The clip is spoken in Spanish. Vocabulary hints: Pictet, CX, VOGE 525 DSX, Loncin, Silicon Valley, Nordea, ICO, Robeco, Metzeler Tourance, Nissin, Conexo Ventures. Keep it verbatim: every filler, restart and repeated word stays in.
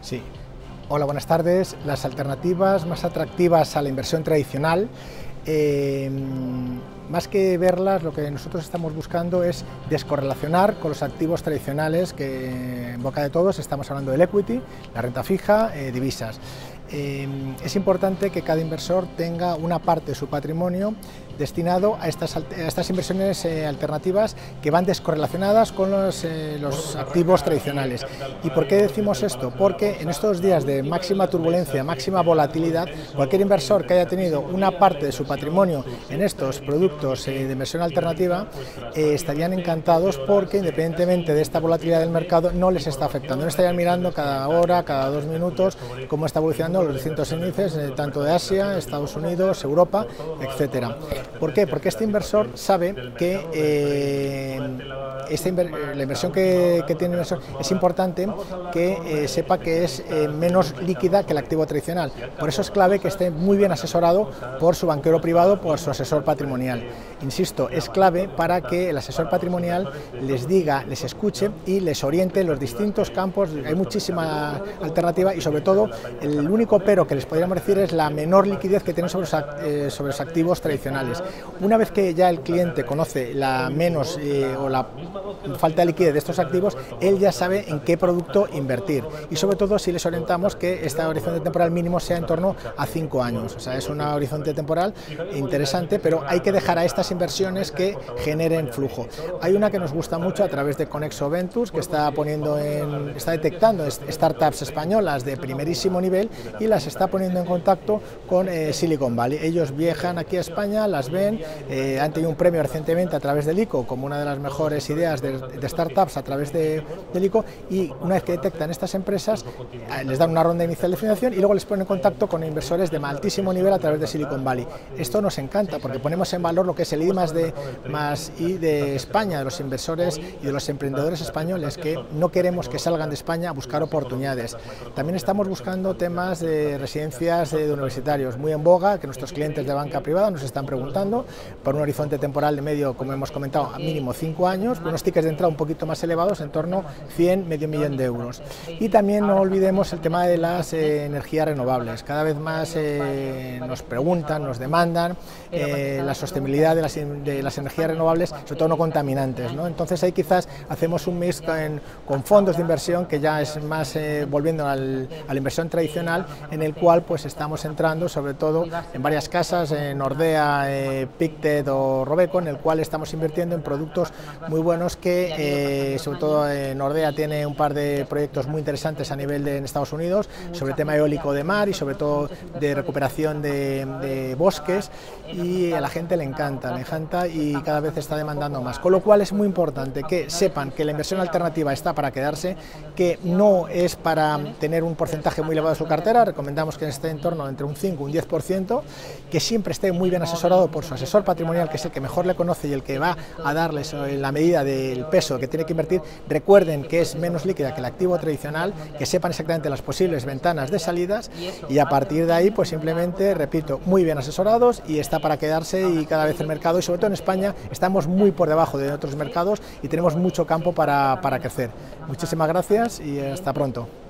Sí. Hola, buenas tardes. Las alternativas más atractivas a la inversión tradicional, eh, más que verlas, lo que nosotros estamos buscando es descorrelacionar con los activos tradicionales que en boca de todos estamos hablando del equity, la renta fija, eh, divisas. Eh, es importante que cada inversor tenga una parte de su patrimonio destinado a estas, a estas inversiones eh, alternativas que van descorrelacionadas con los, eh, los activos tradicionales. ¿Y por qué decimos esto? Porque en estos días de máxima turbulencia, máxima volatilidad, cualquier inversor que haya tenido una parte de su patrimonio en estos productos eh, de inversión alternativa eh, estarían encantados porque independientemente de esta volatilidad del mercado no les está afectando, no estarían mirando cada hora, cada dos minutos cómo está evolucionando los distintos índices, eh, tanto de Asia, Estados Unidos, Europa, etcétera. ¿Por qué? Porque este inversor sabe que eh, esta inver la inversión que, que tiene el inversor es importante que eh, sepa que es eh, menos líquida que el activo tradicional. Por eso es clave que esté muy bien asesorado por su banquero privado, por su asesor patrimonial. Insisto, es clave para que el asesor patrimonial les diga, les escuche y les oriente los distintos campos. Hay muchísima alternativa y sobre todo el único pero que les podríamos decir es la menor liquidez que tienen sobre los, eh, sobre los activos tradicionales. Una vez que ya el cliente conoce la menos eh, o la falta de liquidez de estos activos, él ya sabe en qué producto invertir y sobre todo si les orientamos que este horizonte temporal mínimo sea en torno a cinco años. O sea, es un horizonte temporal interesante, pero hay que dejar a estas inversiones que generen flujo. Hay una que nos gusta mucho a través de Conexo Ventures que está poniendo en, está detectando startups españolas de primerísimo nivel y las está poniendo en contacto con eh, Silicon Valley. Ellos viajan aquí a España, las ven, eh, han tenido un premio recientemente a través del I C O como una de las mejores ideas de, de startups a través de, del I C O y una vez que detectan estas empresas les dan una ronda inicial de financiación y luego les ponen en contacto con inversores de altísimo nivel a través de Silicon Valley. Esto nos encanta porque ponemos en valor lo que es el I más D más I de España, de los inversores y de los emprendedores españoles que no queremos que salgan de España a buscar oportunidades. También estamos buscando temas de residencias de universitarios muy en boga que nuestros clientes de banca privada nos están preguntando por un horizonte temporal de medio, como hemos comentado, a mínimo cinco años, unos tickets de entrada un poquito más elevados, en torno a cien, medio millón de euros. Y también no olvidemos el tema de las eh, energías renovables. Cada vez más eh, nos preguntan, nos demandan eh, la sostenibilidad de las, de las energías renovables, sobre todo no contaminantes, ¿no? Entonces ahí quizás hacemos un mix con, con fondos de inversión que ya es más eh, volviendo al, a la inversión tradicional, en el cual pues estamos entrando sobre todo en varias casas, eh, Nordea, eh, Pictet o Robeco, en el cual estamos invirtiendo en productos muy buenos que eh, sobre todo eh, Nordea tiene un par de proyectos muy interesantes a nivel de en Estados Unidos sobre el tema eólico de mar y sobre todo de recuperación de, de bosques y a la gente le encanta, le encanta y cada vez está demandando más, con lo cual es muy importante que sepan que la inversión alternativa está para quedarse, que no es para tener un porcentaje muy elevado de su cartera, recomendamos que esté en torno entre un cinco y un diez por ciento, que siempre esté muy bien asesorado por su asesor patrimonial que es el que mejor le conoce y el que va a darles la medida del peso que tiene que invertir. Recuerden que es menos líquida que el activo tradicional, que sepan exactamente las posibles ventanas de salidas y a partir de ahí pues simplemente, repito, muy bien asesorados y está para quedarse y cada vez el mercado y sobre todo en España estamos muy por debajo de otros mercados y tenemos mucho campo para, para crecer. Muchísimas gracias y hasta pronto.